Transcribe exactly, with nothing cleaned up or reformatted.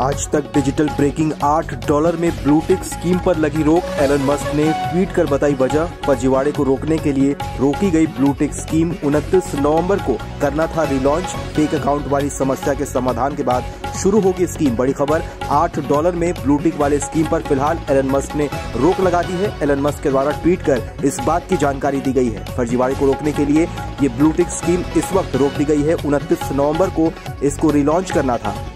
आज Tak digital breaking आठ dollar में ब्लूटिक स्कीम पर लगी रोक, एलन मस्क ने ट्वीट कर बताई वजह। फर्जीवाड़े को रोकने के लिए रोकी गई ब्लूटिक स्कीम उनतीस नवंबर को करना था रिलॉन्च। फेक अकाउंट वाली समस्या के समाधान के बाद शुरू होगी स्कीम। बड़ी खबर, आठ डॉलर में ब्लूटिक वाले स्कीम पर फिलहाल एलन मस्क ने रोक लगा दी है। एलन मस्क के द्वारा ट्वीट कर इस बात की जानकारी दी गई है। फर्जीवाड़े को रोकने के लिए ये ब्लूटिक स्कीम इस वक्त रोक दी गई है। उनतीस नवंबर को इसको रिलॉन्च करना था।